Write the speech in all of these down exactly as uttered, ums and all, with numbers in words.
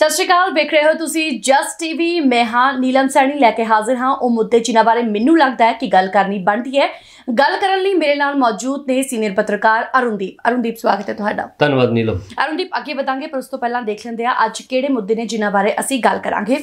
सत श्रीकाल देख रहे हो तुसी जस्ट टीवी। मैं हाँ नीलम सैनी लैके हाजिर हाँ वो मुद्दे जिन्हों बारे मैनू लगता है कि गल करनी बनती है। गल करन लई मेरे नाल मौजूद ने सीनियर पत्रकार अरुणदीप। अरुणदीप स्वागत है तुहाडा। धन्नवाद नीलम। अरुणदीप अगे वधांगे पर उस तो पहला देख लैंदे आ अज किहड़े मुद्दे ने जिन्हां बारे असीं गल करांगे।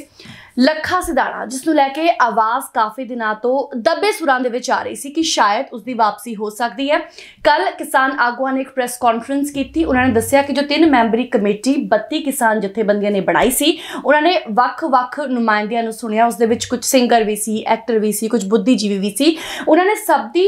लखा सिधाणा जिसनूं लैके आवाज़ काफ़ी दिनां तों दबे सुरां दे विच आ रही सी कि शायद उसकी वापसी हो सकती है। कल किसान आगुआं ने एक प्रैस कॉन्फ्रेंस की। उन्होंने दस्सिया कि जो तीन मैंबरी कमेटी बत्ती किसान जथेबंदियां ने बनाई सी उन्होंने वख-वख नुमाइंदियां नूं सुनिया। उस दे विच कुछ सिंगर भी सी, एक्टर भी सी, कुछ बुद्धिजीवी भी सी। उन्होंने सब दी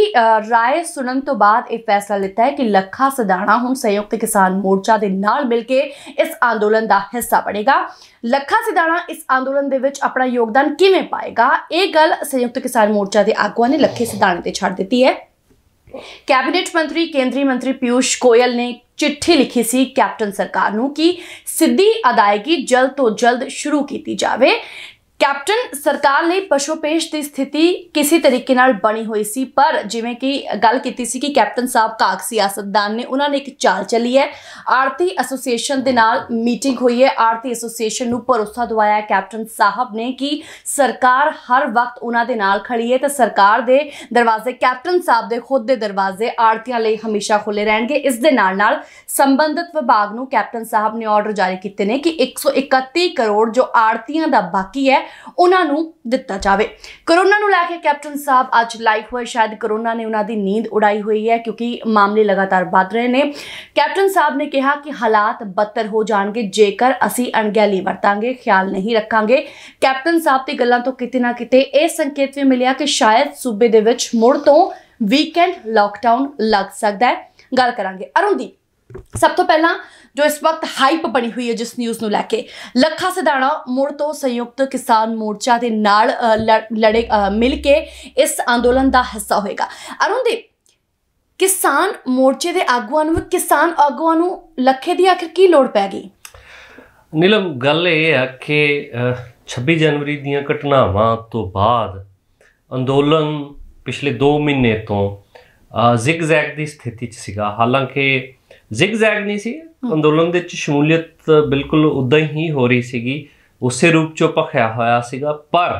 राय सुनन तो बाद यह फैसला लिता है कि लखा सिधाणा हुण संयुक्त किसान मोर्चा दे नाल मिल के इस आंदोलन का हिस्सा बनेगा। लखा सिधाणा इस आंदोलन दे विच अपना योगदान किवें पाएगा, यह गल संयुक्त किसान मोर्चा के आगुआं ने लखे सिधाणा ते छड्ड दित्ती है। कैबिनेट मंत्री केंद्रीय मंत्री पीयूष गोयल ने चिट्ठी लिखी सी कैप्टन सरकार नूं कि सीधी अदायगी जल्द तो जल्द शुरू की जाए। कैप्टन सरकार ने पशुपेश की स्थिति किसी तरीके नाल बनी हुई सी पर जिमें कि गल की सी कि कैप्टन साहब काक सियासतदान ने उन्होंने एक चाल चली है। आड़ती एसोसीएशन के नाल मीटिंग हुई है। आड़ती एसोसीएशन भरोसा दवाया कैप्टन साहब ने कि सरकार हर वक्त उन्होंने नाल खड़ी है तो सरकार के दरवाजे कैप्टन साहब के खुद के दरवाजे आड़तियों लिए हमेशा खुले रहेंगे। इस दे नाल नाल संबंधित विभाग को कैप्टन साहब ने ऑर्डर जारी किए हैं कि एक सौ इकती करोड़ जो आड़तियों का बाकी है ਉਹਨਾਂ ਨੂੰ ਦਿੱਤਾ ਜਾਵੇ। कोरोना ਨੂੰ ਲੈ ਕੇ कैप्टन साहब ਅੱਜ ਲਾਈਵ ਹੋਏ। शायद कोरोना ने उन्होंने नींद उड़ाई हुई है क्योंकि मामले लगातार बढ़ रहे हैं। कैप्टन साहब ने कहा कि हालात बदतर हो जाएंगे जेकर असी अणगहली वरतांगे, ख्याल नहीं रखांगे। कैप्टन साहब की गल्लां तो किते ना किते यह संकेत भी मिलिया कि शायद सूबे दे विच मुड़ तो वीकेंड लॉकडाउन लग सकता है। गल करांगे अरुणदीप सब तो पहला जो इस वक्त हाइप बनी हुई है जिस न्यूज़ नूं लैके लखा सिधाणा मुड़ तो संयुक्त किसान मोर्चा के नाल लड़े मिल के इस आंदोलन का हिस्सा होएगा। अरुणदीप किसान मोर्चे के आगुआं नूं किसान आगुआं नूं लखे दी आखिर की लोड़ पै गई? नीलम गल ये है कि छब्बीस जनवरी दीआं घटनावां तो बाद अंदोलन पिछले दो महीने तो जिगजैग की स्थिति च सीगा। हालांकि जिगजैग नहीं सी, अंदोलन दे शमूलियत बिल्कुल उदा ही हो रही सी, उस रूप चो भखया होया सीगा। पर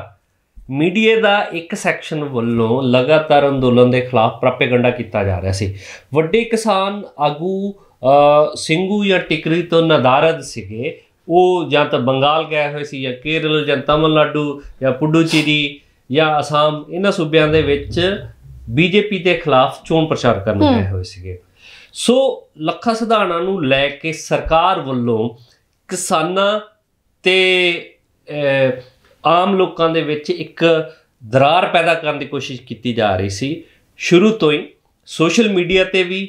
मीडिया का एक सैक्शन वालों लगातार अंदोलन के खिलाफ प्रापेगंडा किया जा रहा सी। वड्डे किसान आगू सिंघू या टिकरी तो नदारद सीगे, वो या तो बंगाल गए हुए सी या केरल या तमिलनाडु या पुडुचेरी या आसाम, इन्हां सूबयां दे विच बीजेपी के खिलाफ चोण प्रचार करन गए हुए सीगे। सो लखा सिधाणा नूं लै के सरकार वल्लों किसानां ते आम लोकां दे विच एक दरार पैदा करन दी कोशिश की जा रही सी। शुरू तो ही सोशल मीडिया ते भी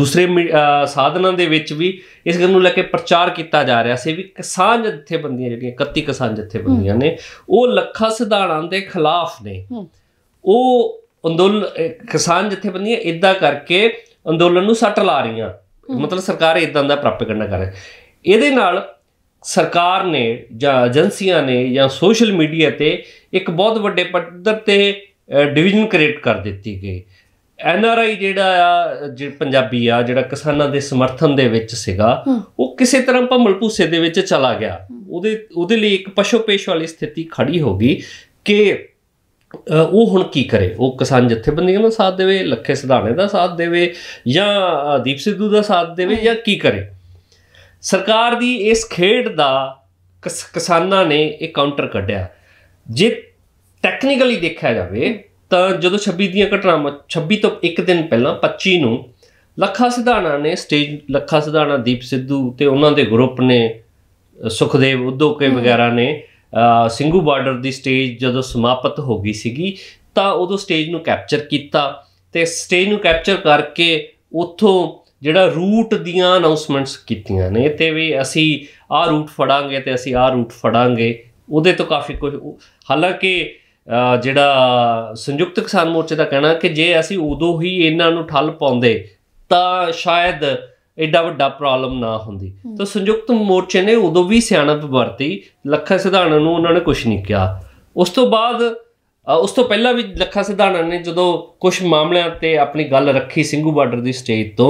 दूसरे साधनां दे विच भी इस गल नूं लै के प्रचार किया जा रहा सी भी किसान जथेबंदियां जिहड़ियां इकत्ती किसान जथेबंदियां ने वो लखा सिधाणा दे खिलाफ ने। वो अंदोलन किसान जथेबंदियां इदां करके ਅੰਦੋਲਨ ਨੂੰ ਸੱਟ ਲਾ ਰਹੀਆਂ, मतलब सरकार इदां दा प्रापेगंडा कर रही। ਇਹਦੇ ਨਾਲ सरकार ने ਜਾਂ ਏਜੰਸੀਆਂ ने ਜਾਂ सोशल मीडिया ਤੇ ਇੱਕ ਬਹੁਤ ਵੱਡੇ ਪੱਧਰ ਤੇ ਡਿਵੀਜ਼ਨ ਕ੍ਰੀਏਟ ਕਰ ਦਿੱਤੀ ਗਈ। एन आर आई ਜਿਹੜਾ ਆ ਜਿਹੜਾ ਪੰਜਾਬੀ ਆ ਜਿਹੜਾ ਕਿਸਾਨਾਂ ਦੇ ਸਮਰਥਨ ਦੇ ਵਿੱਚ ਸੀਗਾ ਉਹ ਕਿਸੇ ਤਰ੍ਹਾਂ ਭੰਮਲ ਭੂਸੇ ਦੇ ਵਿੱਚ ਚਲਾ ਗਿਆ। ਉਹਦੇ ਉਹਦੇ ਲਈ ਇੱਕ ਪਸ਼ੋ ਪੇਸ਼ ਵਾਲੀ ਸਥਿਤੀ ਖੜੀ ਹੋ ਗਈ ਕਿ वो हुण की करे। वो किसान जथेबंदियों का साथ देवे, लखे सिधाणे का साथ देवे या दीप सिद्धू का साथ देवे या की करे। सरकार दी इस खेड दा किस किसानां ने एक काउंटर कढ़िया। जे टैक्नीकली देखा जाए तो जो छब्बीस दीयां घटनावां छब्बीस तो एक दिन पहला पच्ची नूं लखा सिधाणा ने स्टेज लखा सिधाणा दीप सिद्धू ते उन्हां दे ग्रुप ने सुखदेव उद्योके वगैरह ने ਸਿੰਘੂ ਬਾਰਡਰ ਦੀ ਸਟੇਜ ਜਦੋਂ ਸਮਾਪਤ ਹੋ ਗਈ ਸੀਗੀ ਤਾਂ ਉਦੋਂ ਸਟੇਜ ਨੂੰ ਕੈਪਚਰ ਕੀਤਾ ਤੇ ਸਟੇਜ ਨੂੰ ਕੈਪਚਰ ਕਰਕੇ ਉੱਥੋਂ ਜਿਹੜਾ ਰੂਟ ਦੀਆਂ ਅਨਾਉਂਸਮੈਂਟਸ ਕੀਤੀਆਂ ਨੇ ਤੇ ਵੀ ਅਸੀਂ ਆਹ ਰੂਟ ਫੜਾਂਗੇ ਤੇ ਅਸੀਂ ਆਹ ਰੂਟ ਫੜਾਂਗੇ। ਉਹਦੇ ਤੋਂ ਕਾਫੀ ਕੁਝ ਹਾਲਾਂਕਿ ਜਿਹੜਾ ਸੰਯੁਕਤ ਕਿਸਾਨ ਮੋਰਚੇ ਦਾ ਕਹਿਣਾ ਕਿ ਜੇ ਅਸੀਂ ਉਦੋਂ ਹੀ ਇਹਨਾਂ ਨੂੰ ਠੱਲ ਪਾਉਂਦੇ ਤਾਂ ਸ਼ਾਇਦ एडा वड्डा प्रॉब्लम ना होंदी। तो संयुक्त मोर्चे ने उदों भी सियाणप वरती, लखा सिधाणा नूं उन्होंने कुछ नहीं किया। उस तो बाद उस तो पहला भी लखा सिधाणा ने जो कुछ मामलों पर अपनी गल रखी ਸਿੰਘੂ ਬਾਰਡਰ की स्टेज तो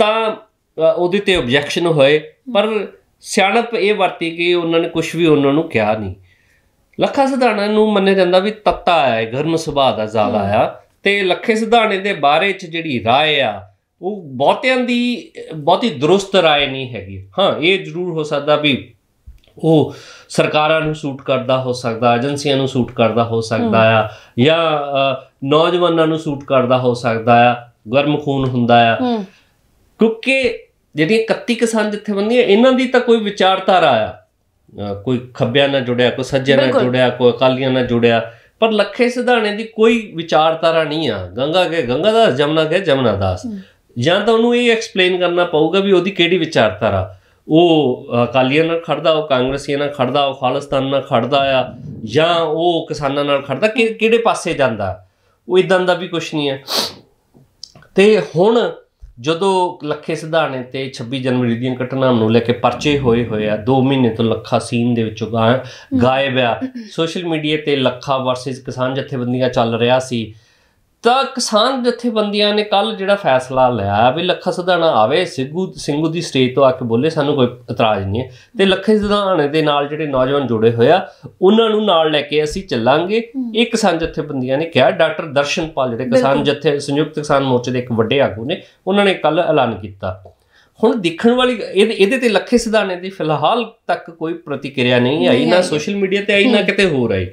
उहदे ते ऑब्जैक्शन होए पर ਸਿਆਣਪ ਇਹ ਵਰਤੀ कि उन्होंने कुछ भी उन्होंने कहा नहीं। लखा सिधाना मन्निया जाता भी तत्ता है, गर्म सुभाव का ज्यादा आ। तो लखे सिधाने के बारे जी राय आ वो बहुतियां की बहुत ही दुरुस्त राय नहीं हैगी। हाँ ये जरूर हो सकता भी वो सरकारां नूं सूट करता हो सकता, एजेंसियां नूं सूट करता हो सकता आ, या नौजवानों नूं सूट करता हो सकता आ, गर्म खून हुंदा आ। क्योंकि जिहड़ियां इकत्ती किसान जथेबंदियां इन्हां दी तां कोई विचारधारा आ, कोई खब्बियां नाल जुड़िया, कोई सज्जे नाल जुड़िया, कोई अकालियां नाल जुड़िया, पर लखे सिधाने की कोई विचारधारा नहीं आ। गंगा के गंगा दास, जमुना के जमुना दास। ਜਾਂ ਤਾਂ ਉਹਨੂੰ ਇਹ ਐਕਸਪਲੇਨ ਕਰਨਾ ਪਊਗਾ ਵੀ ਉਹਦੀ ਕਿਹੜੀ ਵਿਚਾਰਧਾਰਾ, ਉਹ ਅਕਾਲੀਆਂ ਨਾਲ ਖੜਦਾ, ਉਹ ਕਾਂਗਰਸੀਆਂ ਨਾਲ ਖੜਦਾ, ਉਹ ਖਾਲਿਸਤਾਨ ਨਾਲ ਖੜਦਾ ਆ, ਜਾਂ ਉਹ ਕਿਸਾਨਾਂ ਨਾਲ ਖੜਦਾ, ਕਿ ਕਿਹੜੇ ਪਾਸੇ ਜਾਂਦਾ। ਉਹ ਇਦਾਂ ਦਾ ਵੀ ਕੁਛ ਨਹੀਂ ਹੈ। ਤੇ ਹੁਣ ਜਦੋਂ ਲੱਖੇ ਸਿਧਾਣੇ ਤੇ ਛੱਬੀ ਜਨਵਰੀ ਦੀਆਂ ਘਟਨਾਵਾਂ ਨੂੰ ਲੈ ਕੇ ਪਰਚੇ ਹੋਏ ਹੋਏ ਆ, ਦੋ ਮਹੀਨੇ ਤੋਂ ਲੱਖਾ ਸੀਨ ਦੇ ਵਿੱਚੋਂ ਗਾਇਬ ਆ। ਸੋਸ਼ਲ ਮੀਡੀਆ ਤੇ ਲੱਖਾ ਵਰਸਸ ਕਿਸਾਨ ਜਥੇਬੰਦੀਆਂ ਚੱਲ ਰਿਹਾ ਸੀ। ਤਾਂ ਕਿਸਾਨ ਜਥੇਬੰਦੀਆਂ ਨੇ ਕੱਲ ਜਿਹੜਾ ਫੈਸਲਾ ਲਿਆ ਵੀ ਲੱਖਾ ਸਿਧਾਣਾ ਆਵੇ, ਸਿੰਘੂ ਸਿੰਘੂ ਦੀ ਸਟੇਜ ਤੋਂ ਆ ਕੇ ਬੋਲੇ, ਸਾਨੂੰ ਕੋਈ ਇਤਰਾਜ਼ ਨਹੀਂ ਹੈ। ਤੇ ਲੱਖੇ ਸਿਧਾਣੇ ਦੇ ਨਾਲ ਜਿਹੜੇ ਨੌਜਵਾਨ ਜੁੜੇ ਹੋਇਆ ਉਹਨਾਂ ਨੂੰ ਨਾਲ ਲੈ ਕੇ ਅਸੀਂ ਚੱਲਾਂਗੇ, ਇਹ ਕਿਸਾਨ ਜਥੇਬੰਦੀਆਂ ਨੇ ਕਿਹਾ। ਡਾਕਟਰ ਦਰਸ਼ਨ ਪਾਲ ਜਿਹੜੇ ਕਿਸਾਨ ਜਥੇ ਸੰਯੁਕਤ ਕਿਸਾਨ ਮੋਰਚੇ ਦੇ ਇੱਕ ਵੱਡੇ ਆਗੂ ਨੇ, ਉਹਨਾਂ ਨੇ ਕੱਲ ਐਲਾਨ ਕੀਤਾ। ਹੁਣ ਦੇਖਣ ਵਾਲੀ ਇਹਦੇ ਤੇ ਲੱਖੇ ਸਿਧਾਣੇ ਦੀ ਫਿਲਹਾਲ ਤੱਕ ਕੋਈ ਪ੍ਰਤੀਕਿਰਿਆ ਨਹੀਂ ਆਈ, ਨਾ ਸੋਸ਼ਲ ਮੀਡੀਆ ਤੇ ਆਈ, ਨਾ ਕਿਤੇ ਹੋਰ ਆਈ।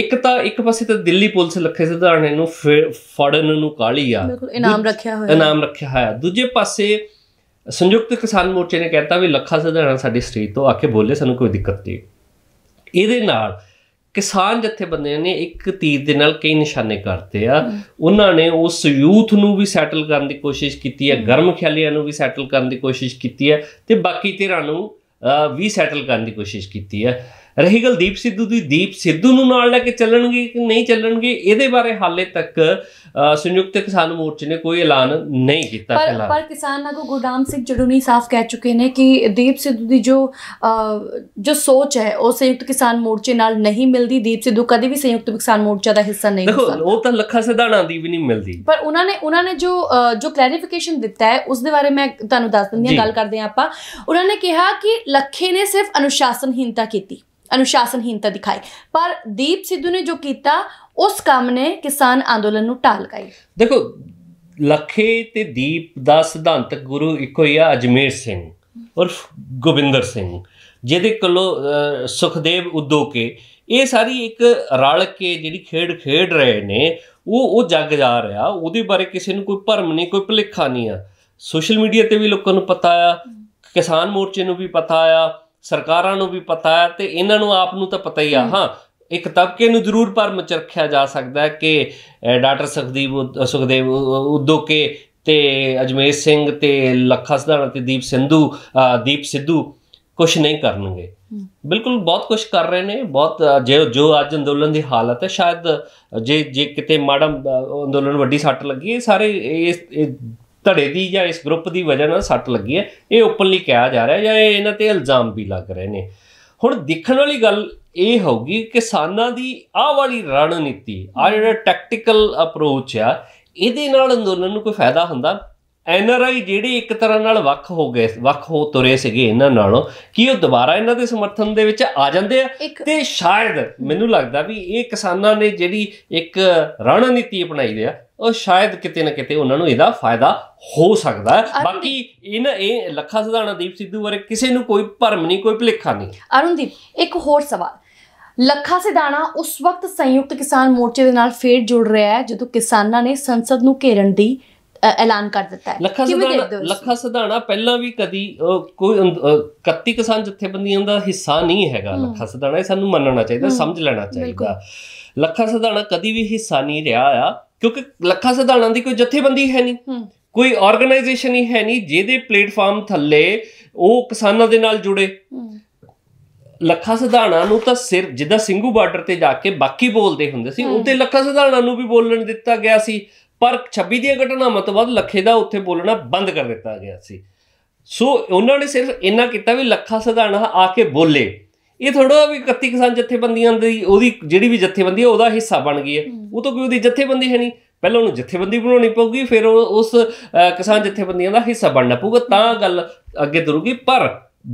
ਇੱਕ ਤਾਂ ਇੱਕ ਪਾਸੇ ਤਾਂ ਦਿੱਲੀ ਪੁਲਿਸ ਲੱਖੇ ਸਿਧਾਣੇ ਨੂੰ ਫੜਨ ਨੂੰ ਕਾਹਲੀ ਆ, ਇਨਾਮ ਰੱਖਿਆ ਹੋਇਆ ਇਨਾਮ ਰੱਖਿਆ ਹੋਇਆ ਦੂਜੇ ਪਾਸੇ ਸੰਯੁਕਤ ਕਿਸਾਨ ਮੋਰਚੇ ਨੇ ਕਹਿਤਾ ਵੀ ਲੱਖਾ ਸਿਧਾਣਾ ਸਾਡੀ ਸਟੇਜ ਤੋਂ ਆ ਕੇ ਬੋਲੇ, ਸਾਨੂੰ ਕੋਈ ਦਿੱਕਤ ਨਹੀਂ। ਇਹਦੇ ਨਾਲ ਕਿਸਾਨ ਜਥੇਬੰਦੀਆਂ ਨੇ ਇੱਕ ਤੀਰ ਦੇ ਨਾਲ ਕਈ ਨਿਸ਼ਾਨੇ ਕਰਤੇ ਆ। ਉਹਨਾਂ ਨੇ ਉਸ ਯੂਥ ਨੂੰ ਵੀ ਸੈਟਲ ਕਰਨ ਦੀ ਕੋਸ਼ਿਸ਼ ਕੀਤੀ ਹੈ, ਗਰਮ ਖਿਆਲੀਆਂ ਨੂੰ ਵੀ ਸੈਟਲ ਕਰਨ ਦੀ ਕੋਸ਼ਿਸ਼ ਕੀਤੀ ਹੈ, ਤੇ ਬਾਕੀ ਧਿਰਾਂ ਨੂੰ ਵੀ ਸੈਟਲ ਕਰਨ ਦੀ ਕੋਸ਼ਿਸ਼ ਕੀਤੀ ਹੈ। रही गल दीप सिद्धू की, दीप सिद्धू नूं नाल लैके चलणगे कि नहीं चलणगे, इहदे बारे हाले तक संयुक्त किसान मोर्चे ने कोई ऐलान नहीं किया। पर, पर किसान आगू गुरदाम सिंह जड़ूनी साफ कह चुके हैं कि दीप सिद्धू की जो आ, जो सोच है वह संयुक्त किसान मोर्चे नाल नहीं मिलती। दीप सिद्धू कभी भी संयुक्त किसान मोर्चा का हिस्सा नहीं देखो, वो तो लखा सिधाना की भी नहीं मिलती। पर उन्होंने उन्होंने जो जो क्लैरिफिकेशन दिता है उसके बारे मैं तुहानू दस दिंदी गल करदे आं आपां। उन्होंने कहा कि लखे ने सिर्फ अनुशासनहीनता की, अनुशासनहीनता दिखाई, पर दीप सिद्धू ने जो किया उस काम ने किसान आंदोलन नूं टाल गई। देखो लखे ते दीप दा सिद्धांतक गुरु इको ही आ, अजमेर सिंह और गोविंद सिंह, जिहदे कोलों सुखदेव उदो के ये सारी एक रल के जिहड़ी खेड खेड रहे ने, वो वो जग जा रहा। उहदे बारे किसी नूं कोई भरम नहीं, कोई भुलेखा नहीं आ। सोशल मीडिया ते भी लोगों नूं पता आ, किसान मोर्चे नूं भी पता आ, सरकारां नूं भी पता है, तो इन्हां नूं आप नूं तां पता ही आ। हाँ एक तबके नूं जरूर भरम च रखिया जा सकता है कि डॉक्टर सुखदेव सुखदेव उदो के ते अजमेर सिंह ते लखा सिधाना ते दीप सिद्धू दीप सिद्धू कुछ नहीं करनगे। बिल्कुल बहुत कुछ कर रहे हैं, बहुत जो जो अज अंदोलन की हालत है, शायद जे जे किते माड़ा अंदोलन वड्डी सट लगी, सारे इस धड़े की या इस ग्रुप की वजह नाल सट लगी है, ये ओपनली कहा जा रहा है, या इन्हां ते इल्जाम भी लग रहे हैं। हुण देखण वाली गल ये होगी किसानां दी आह वाली रणनीति, आह जिहड़ा टैक्टिकल अप्रोच आ, इहदे नाल अंदोलन नूं कोई फायदा हुंदा? एन आर आई जिहड़े एक तरह नाल वख हो गए, वख हो तुरे सीगे इन्हां नालों, कि ओह दोबारा इन्हां दे समर्थन दे विच आ जांदे आ? ते शायद मैनूं लगदा भी ये किसानां ने जिहड़ी एक रणनीति अपनाई है, और शायद किते ना किते उन्होंने इहदा फायदा हो सकता है। बाकी इन ए लखा सिधाना दीप सिद्धू बारे किसी नूं कोई भरम नहीं, कोई भुलेखा नहीं। अरुणदीप एक होर सवाल, लखा सिधाना उस वक्त संयुक्त किसान मोर्चे दे नाल फेर जुड़ रहा है जदों किसानां ने संसद नूं घेरन दी ऐलान कर दिता है। लखा सिधाना लखा सिधाना पहला भी कभी कोई इकत्ती किसान जथेबंदियों का हिस्सा नहीं है। लखा सिधाना सानूं मनना चाहिए, समझ लेना चाहिए। लखा सिधाना कभी भी हिस्सा नहीं रहा, क्योंकि लखा सिधाना की कोई जथेबंदी है नहीं, कोई ऑर्गेनाइजेशन ही है नहीं जिहदे प्लेटफॉर्म थले वो किसानां दे नाल जुड़े। लखा सिधाना नूं तां सिर्फ जिद्दां ਸਿੰਘੂ ਬਾਰडर ते जाके बाकी बोलदे हुंदे सी, उत्थे लखा सिधाना नूं भी बोलण दित्ता गया सी, पर छब्बी दी घटनावां तों बाद लखे दा उत्थे बोलना बंद कर दित्ता गया सी। सो उन्होंने सिर्फ इन्ना कीता भी लखा सिधाना आके बोले। ਇਹ ਥੋੜਾ ਵੀ ਇਕੱਤੀ ਕਿਸਾਨ ਜਥੇਬੰਦੀਆਂ ਦੀ ਉਹਦੀ ਜਿਹੜੀ ਵੀ ਜਥੇਬੰਦੀ ਹੈ ਉਹਦਾ ਹਿੱਸਾ ਬਣ ਗਈ ਹੈ, ਉਹ ਤਾਂ ਕੋਈ ਉਹਦੀ ਜਥੇਬੰਦੀ ਹੈ ਨਹੀਂ। ਪਹਿਲਾਂ ਉਹਨੂੰ ਜਥੇਬੰਦੀ ਬਣਾਉਣੀ ਪਊਗੀ, ਫਿਰ ਉਸ ਕਿਸਾਨ ਜਥੇਬੰਦੀਆਂ ਦਾ ਹਿੱਸਾ ਬਣਨਾ ਪਊਗਾ, ਤਾਂ ਗੱਲ ਅੱਗੇ ਤੁਰੂਗੀ। ਪਰ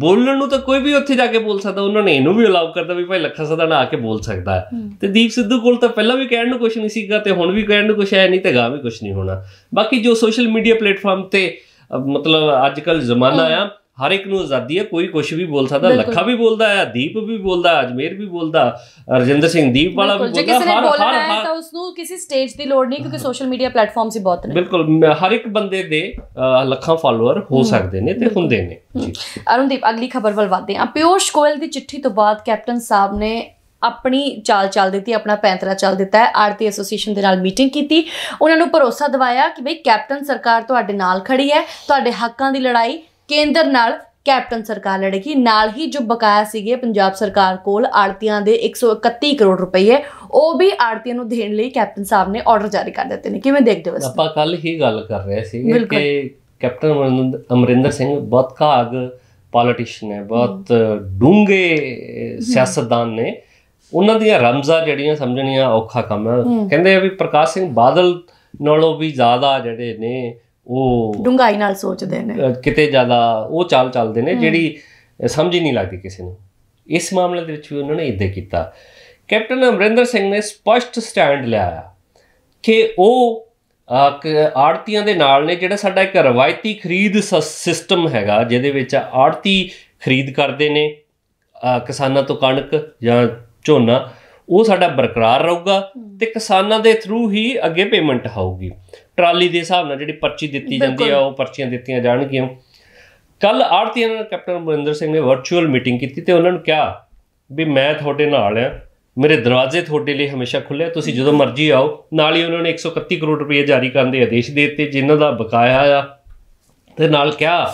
बोलने नूं तां कोई भी उत्थे जाके बोल सकदा, उन्होंने इहनूं भी अलाउ करता भी भाई लखा सदाना आके बोल सकदा है। तो दीप सिद्धू कोल तां पहलां भी कहण नूं कुछ नहीं सीगा ते हुण भी कहण नूं कुछ है नहीं ते गा भी कुछ नहीं होना। बाकी जो सोशल मीडिया प्लेटफॉर्म ते मतलब अजकल जमाना आ हर एक नूं आजादी है, कोई कुछ भी बोल सकता। लखा भी बोलता है, दीप भी बोलता, अजमेर भी बोलता, रजिंदर सिंह दीप वाला भी बोलता, उसनूं किसी स्टेज दी लोड़ नहीं क्योंकि सोशल मीडिया प्लेटफॉर्म्स ही बहुत ने। बिल्कुल हर एक बंदे दे लखां फॉलोअर हो सकदे ने ते हुंदे ने। अरुणदीप अगली खबर वल वधदे आ। पियूश गोयल दी चिट्ठी तो बाद कैप्टन साहब ने अपनी चाल चल दी, अपना पैंतरा चल दिता है। आड़ती एसोसीएशन के नाल मीटिंग की, उन्होंने भरोसा दिवाया कि भाई कैप्टन सरकार तुहाडे नाल खड़ी है, तुहाडे हक्कां दी लड़ाई केंद्र नाल कैप्टन सरकार लड़ेगी। नाल ही जो बकाया सीगे पंजाब सरकार कोल आड़तियां दे एक सौ इकत्ती करोड़ रुपये वो भी आड़तियां नूं देण लई कैप्टन साहब ने ऑर्डर जारी कर दिते ने। किवें देखदे हो? आपां कल ही गल कर रहे सीगे कि कैप्टन अमरिंदर सिंह बहुत घाग पॉलिटिशियन है, बहुत डूंगे सियासतदान ने, उन्हां दीयां रमज़ां जिहड़ियां समझणियां औखा काम है। कहिंदे आ वी प्रकाश सिंह बादल नालों भी ज़्यादा जिहड़े ने ਡੂੰਘਾਈ ਨਾਲ ਸੋਚਦੇ ਨੇ, ਕਿਤੇ ਜ਼ਿਆਦਾ ਉਹ ਚਾਲ ਚੱਲਦੇ ਨੇ ਜਿਹੜੀ ਸਮਝ ਹੀ ਨਹੀਂ ਲੱਗਦੀ ਕਿਸੇ ਨੂੰ। ਇਸ ਮਾਮਲੇ ਦੇ ਵਿੱਚ ਵੀ ਉਹਨਾਂ ਨੇ ਇਦਾਂ ਕੀਤਾ। ਕੈਪਟਨ ਅਮਰਿੰਦਰ ਸਿੰਘ ਨੇ ਸਪਸ਼ਟ ਸਟੈਂਡ ਲਿਆ ਕਿ ਉਹ ਆੜਤੀਆਂ ਦੇ ਨਾਲ ਨੇ। ਜਿਹੜਾ ਸਾਡਾ ਇੱਕ ਰਵਾਇਤੀ ਖਰੀਦ ਸਿਸਟਮ ਹੈਗਾ ਜਿਹਦੇ ਵਿੱਚ ਆੜਤੀ ਖਰੀਦ ਕਰਦੇ ਨੇ ਕਿਸਾਨਾਂ ਤੋਂ ਕਣਕ ਜਾਂ ਝੋਨਾ, ਉਹ ਸਾਡਾ ਬਰਕਰਾਰ ਰਹੂਗਾ ਤੇ ਕਿਸਾਨਾਂ ਦੇ ਥਰੂ ਹੀ ਅੱਗੇ ਪੇਮੈਂਟ ਆਊਗੀ। ਟਰਾਲੀ ਦੇ ਹਿਸਾਬ ਨਾਲ ਜਿਹੜੀ ਪਰਚੀ ਦਿੱਤੀ ਜਾਂਦੀ ਆ ਉਹ ਪਰਚੀਆਂ ਦਿੱਤੀਆਂ ਜਾਣਗੀਆਂ। ਕੱਲ ਆੜਤੀਆਂ ਨਾਲ ਕੈਪਟਨ ਅਮਰਿੰਦਰ ਸਿੰਘ ਨੇ ਵਰਚੁਅਲ ਮੀਟਿੰਗ ਕੀਤੀ ਤੇ ਉਹਨਾਂ ਨੂੰ ਕਿਹਾ ਵੀ ਮੈਂ ਤੁਹਾਡੇ ਨਾਲ ਆ, ਮੇਰੇ ਦਰਵਾਜ਼ੇ ਤੁਹਾਡੇ ਲਈ ਹਮੇਸ਼ਾ ਖੁੱਲ੍ਹੇ, ਤੁਸੀਂ ਜਦੋਂ ਮਰਜ਼ੀ ਆਓ। ਨਾਲ ਹੀ ਉਹਨਾਂ ਨੇ ਇੱਕ ਸੌ ਇਕੱਤੀ ਕਰੋੜ ਰੁਪਏ ਜਾਰੀ ਕਰਨ ਦੇ ਆਦੇਸ਼ ਦੇ ਦਿੱਤੇ ਜਿਨ੍ਹਾਂ ਦਾ ਬਕਾਇਆ ਆ, ਤੇ ਨਾਲ ਕਿਹਾ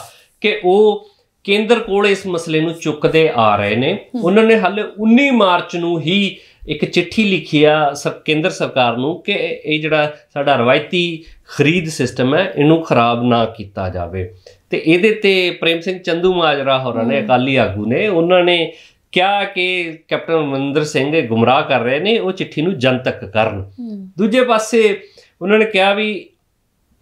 ਕਿ ਉਹ ਕੇਂਦਰ ਕੋਲ ਇਸ ਮਸਲੇ ਨੂੰ ਚੁੱਕਦੇ ਆ ਰਹੇ ਨੇ। ਉਹਨਾਂ ਨੇ ਹਾਲੇ ਉੱਨੀ ਮਾਰਚ ਨੂੰ ਹੀ एक चिट्ठी लिखी आ सब केंद्र सरकार नूं कि ये जिहड़ा साडा रवायती खरीद सिस्टम है इनू खराब ना किया जाए। तो ये ते प्रेम सिंह चंदू माजरा होरां ने अकाली आगू ने उन्होंने क्या कि कैप्टन अमरिंदर सिंह गुमराह कर रहे हैं, वो चिट्ठी नूं जनतक करन। दूजे पासे उन्होंने कहा भी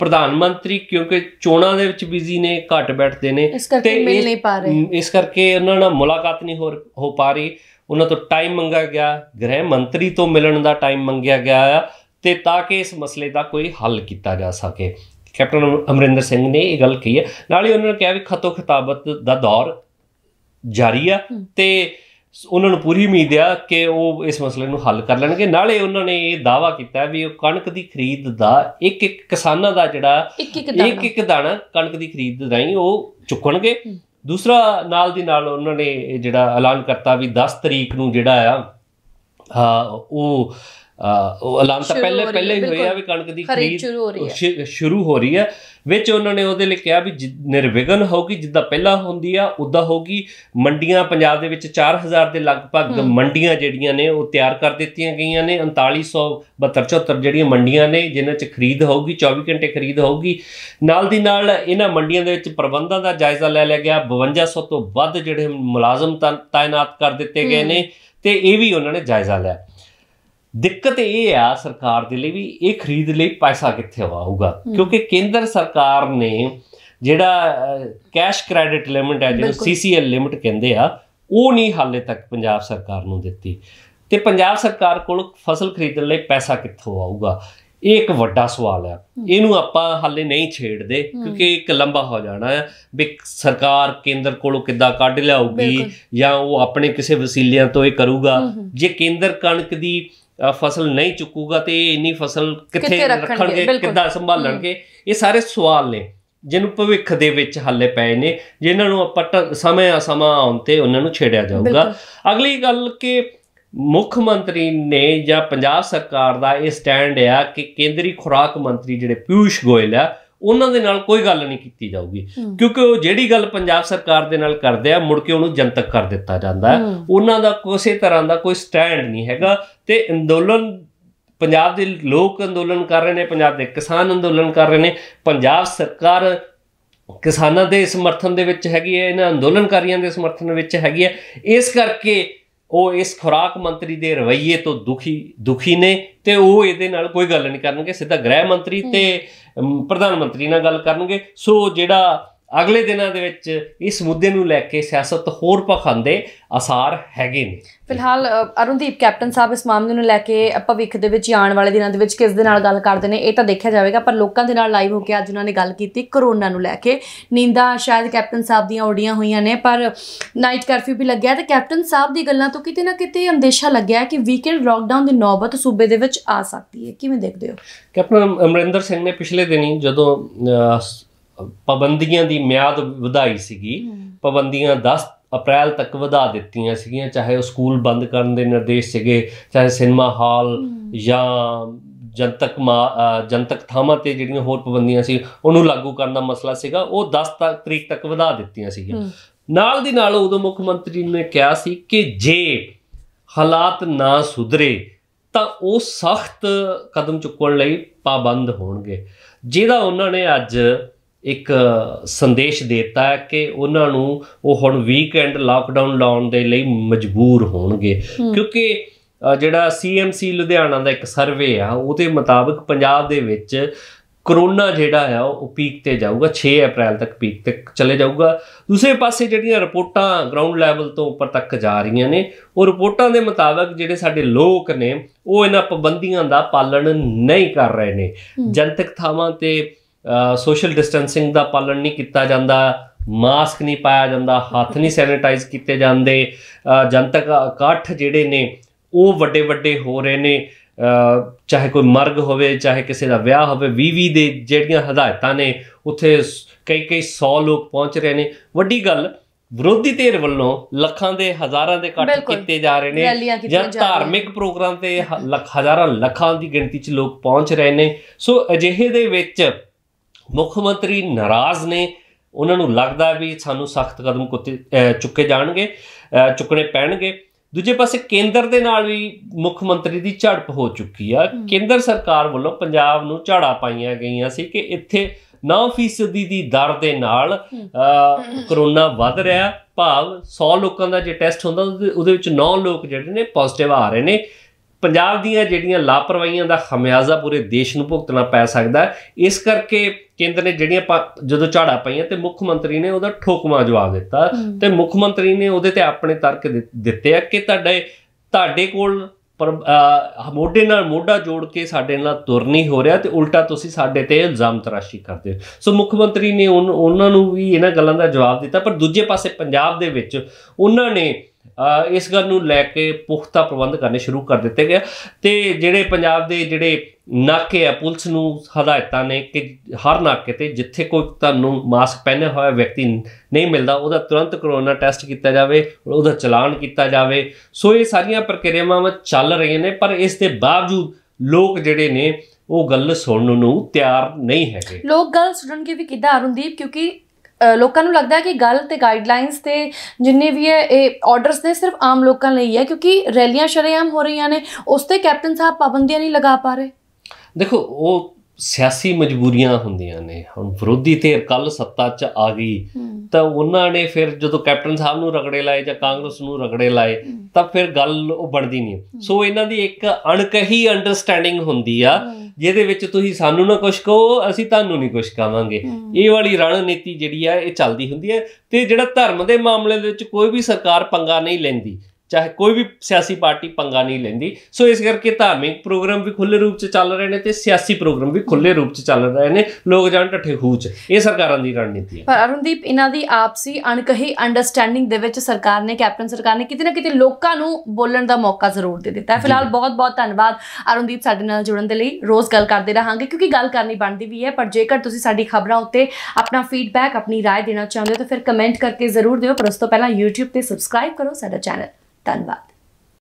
प्रधानमंत्री क्योंकि चोणां दे विच बिजी ने, घट बैठते हैं, इस करके मिल नहीं पा रहे, इस करके उन्होंने मुलाकात नहीं हो हो पा रही। उन्होंने तो टाइम मंगा गया, गृह मंत्री तो मिलन का टाइम मंगया गया ते ताकि इस मसले का कोई हल किया जा सके। कैप्टन अमरिंदर सिंह ने यह गल कही है। नाल ही उन्होंने कहा भी खतो खिताबत का दौर जारी है ते उन्होंने पूरी उम्मीद है कि वो इस मसले को हल कर लेंगे। नाले उन्होंने ये दावा किया भी कणक की खरीद का एक एक किसानों का जोड़ा एक एक दाना कणक की खरीद राही वो चुकणगे। दूसरा नाल दी नाल उन्होंने जिहड़ा ऐलान करता भी दस तरीक नूं जिहड़ा आ वो ऐलान तो पहले पहले ही होया भी कणक दी खरीद शुरू हो रही है। विच उन्होंने उहदे लई कहा भी निर्विघन होगी जिद्दां पहला हुंदी आ उद्दां होगी। मंडियां पंजाब दे विच चार हज़ार के लगभग मंडियां जिहड़ियां ने वो तैयार कर दित्तियां गईयां ने। उनताली सौ बहत्तर चौहत्तर जिहड़ियां मंडियां ने जिन्हां च खरीद होगी, चौबी घंटे खरीद होगी। नाल दी नाल इन्हां मंडियां दे विच प्रबंधां दा जायजा लै लिया गया। बवंजा सौ तो वध जिहड़े मुलाजम तैनात कर दित्ते गए ने ते इह वी उन्होंने जायजा लिया। दिक्कत ये आ सरकार के लिए भी ये खरीद लिए पैसा कित्थे आऊगा क्योंकि केंद्र सरकार ने जिहड़ा कैश क्रैडिट लिमिट है जिहनूं सी सी एल लिमिट कहिंदे आ वो नहीं हाले तक पंजाब सरकार नूं दित्ती ते पंजाब सरकार कोल फसल खरीदण लई पैसा कित्थों आऊगा ये एक वड्डा सवाल है। इहनूं आपां हाले नहीं छेड़दे क्योंकि एक लंबा हो जाना है भी सरकार केंद्र कोलों किद्दां कढ लिआऊगी जां वो अपने किसी वसीलियां तो ये करूगा। जे केंद्र कणक दी फसल नहीं चुकूगा तो इन्नी फसल कित्थे रखणगे, किद्दां संभालणगे, ये सारे सवाल ने जिन्होंने भविख दे विच हाले पए ने जिन्होंने आपां समय समा आउण ते उन्हां नूं छेड़िया जाऊगा। अगली गल कि मुख्यमंत्री ने जां पंजाब सरकार दा इह स्टैंड आ कि केंद्रीय खुराक मंत्री जिहड़े पीयूष गोयल आ उन्हां दे नाल कोई गल नहीं कीती जाऊगी क्योंकि वो जिहड़ी गल पंजाब सरकार दे नाल करदे आ मुड़ के उहनूं जनतक कर दित्ता जांदा है। उन्हां दा किसी तरह का कोई स्टैंड नहीं हैगा ते अंदोलन पंजाब दे लोक अंदोलन कर रहे ने, पंजाब दे किसान अंदोलन कर रहे ने, पंजाब सरकार किसानां दे समर्थन दे विच हैगी है, इन्हां अंदोलनकारियां दे समर्थन विच हैगी है। इस करके ਉਹ इस खुराक मंत्री के रवैये तो दुखी दुखी ने ते वो इहदे नाल कोई गल नहीं करनगे, सीधा गृह मंत्री ते प्रधानमंत्री नाल गल करनगे। सो जिहड़ा अगले दिनों के इस मुद्दे को लैके सियासत होर पखांदे आसार हैगे ने। फिलहाल अरुणदीप कैप्टन साहब इस मामले को लैके भविष्य दे विच आने वाले दिनों के किस दे नाल गल करदे ने ये तो देखा जाएगा, पर लोगों के नाल लाइव होकर अज उन्होंने गल की करोना नूं लैके। नींदा शायद कैप्टन साहब दीयां उड़ियां होईयां ने, पर नाइट कर्फ्यू भी लग्या तो कैप्टन साहब की गल्लां तो किते ना किते अंदेशा लग्या कि वीकेंड लॉकडाउन की नौबत सूबे दे विच आ सकती है। किवें देखदे हो? कैप्टन अमरिंदर सिंह ने पिछले दिनी जदों पाबंदियां की म्याद वधाई सी, पाबंदियां दस अप्रैल तक वधा दित्तियां सीगियां, चाहे वह स्कूल बंद करने के निर्देश से, चाहे सिनेमा हॉल या जनतक मा जनतक थावां ते जिहड़ियां होर पाबंदियां सी उहनूं लागू करन दा मसला सीगा, ओह दस तक तरीक तक वधा दित्तियां सीगियां। नाल दी नाल उदों मुख्यमंत्री ने कहा सी कि जे हालात ना सुधरे तो वह सख्त कदम चुकण लई पाबंद होणगे, जिहदा उन्हां ने अज एक संदेश देता है कि उन्होंने वो हम वीकेंड लॉकडाउन लाने के लिए मजबूर होंगे, क्योंकि जिहड़ा सी एम सी लुधियाना का एक सर्वे आ उसके मुताबिक पंजाब दे विच करोना जिहड़ा है वो पीक ते जाऊगा, छे अप्रैल तक पीक तक चले जाऊगा। दूसरे पासे जिहड़ियां रिपोर्टां ग्राउंड लैवल तो उपर तक जा रही ने, वो रिपोर्टां दे मुताबिक जिहड़े साडे लोग ने वो इन्हां पाबंदियां दा पालन नहीं कर रहे ने, जनतक थावां ते सोशल डिस्टेंसिंग का पालन नहीं किया जाता, मास्क नहीं पाया जाता, हाथ नहीं सैनिटाइज किए जाते, जनतक इकट्ठ जिहड़े ने वो वड्डे वड्डे हो रहे ने, चाहे कोई मर्ग होवे चाहे किसी का विआह होवे, बीस दे जिहड़ियां हदायतां ने उत्थे कई कई सौ लोग पहुँच रहे हैं। वड्डी गल विरोधी धिर वालों लखां दे हज़ारां दे इकट्ठ किए जा रहे हैं, या धार्मिक प्रोग्राम से हज़ारां लखां की गिणती च लोग पहुँच रहे हैं। सो अजिहे दे विच मुख्यमंत्री नाराज़ ने, उन्होंने लगता भी सानू सख्त कदम चुके जाएंगे चुकने पैणगे। दूजे पासे केंद्र के नाल भी मुख्यमंत्री की झड़प हो चुकी है, केंद्र सरकार वालों पंजाब नूं झाड़ा पाईयां गईयां सी कि इत्थे नौ फीसदी की दर के नाल करोना वध रहा, भाव सौ लोगों का जो टैसट होंदा उहदे विच नौ लोग जिहड़े ने पॉजिटिव आ रहे हैं। पंजाब दीयां जिहड़ियां लापरवाहियां दा खमियाजा पूरे देश नूं भुगतना पै सकदा है, इस करके केंद्र ने जिहड़ियां जदों झाड़ा पाईयां ते मुख्यमंत्री ने उहदा ठोकमा जवाब दिता, ते मुख्यमंत्री ने उहदे ते अपने तर्क दित्ते आ कि तुहाडे तुहाडे कोल पर मोढे नाल मोढा जोड़ के साडे नाल तुर नहीं हो रहा ते उल्टा तुसीं साडे ते इल्ज़ाम तराशी करदे हो। सो मुख्यमंत्री ने उन्हां नूं भी इन्हां गल्लां दा जवाब दिता, पर दूजे पासे पंजाब दे विच उन्हां ने इस गल नूं लैके पुख्ता प्रबंध करने शुरू कर दिते गए, तो जिहड़े पंजाब दे जिहड़े नाके आ पुलिस नूं हदायतां ने कि हर नाके ते जिथे कोई तुहानूं मास्क पहने हुआ व्यक्ति नहीं मिलता उहदा तुरंत करोना टैसट किया जाए, उहदा चलान किया जाए। सो ये सारियां प्रक्रियावां चल रही ने, पर इस दे बावजूद लोग जिहड़े ने वो गल सुणन नूं तैयार नहीं हैगे। लोग गल सुणनगे भी किद्दां अरुणदीप, क्योंकि लोगों को लगता है कि गल तो गाइडलाइनस तो जिन्हें भी है ये ऑर्डरस ने सिर्फ आम लोगों लिए है, क्योंकि रैलियां शरेआम हो रही ने, उस पर कैप्टन साहब पाबंदियां नहीं लगा पा रहे। देखो वो सियासी मजबूरियां होंदियां ने, हुण विरोधी धिर कल सत्ता च आ गई तो उन्होंने फिर जो कैप्टन साहब नूं रगड़े लाए या कांग्रेस नूं रगड़े लाए तो फिर गल बनती नहीं। सो इन्हां दी एक अणकही अंडरस्टैंडिंग होंदी आ जिहदे विच तुसीं सानू ना कुछ कहो असीं तुहानू नहीं कुछ कहांगे, ये वाली रणनीति जिहड़ी आ ये चलदी हुंदी है। ते जिहड़ा धर्म दे मामले दे विच कोई भी सरकार पंगा नहीं लैंदी, चाहे कोई भी सियासी पार्टी पंगा नहीं लेंदी। सो इस करके धार्मिक प्रोग्राम भी खुले रूप से चल रहे हैं, सियासी प्रोग्राम भी खुले रूप से चल रहे हैं, लोग जान ढठे खूच, ये सरकारों की रणनीति है। पर अरुणदीप इन्हों की आपसी अणकही अंडरस्टैंडिंग सरकार ने कैप्टन सरकार ने कितने ना कितने लोगों को बोलने का मौका जरूर दे दिता है। फिलहाल बहुत बहुत धन्यवाद अरुणदीप साडे नाल जुड़न दे लई, रोज़ गल करते रहांगे क्योंकि गल करनी बनती भी है, पर जेकर तुसीं साडी खबरां उत्ते अपना फीडबैक अपनी राय देना चाहुंदे हो तो फिर कमेंट करके जरूर दिओ, पर उस तों पहलां यूट्यूब ते सबसक्राइब करो साडा चैनल। धन्यवाद।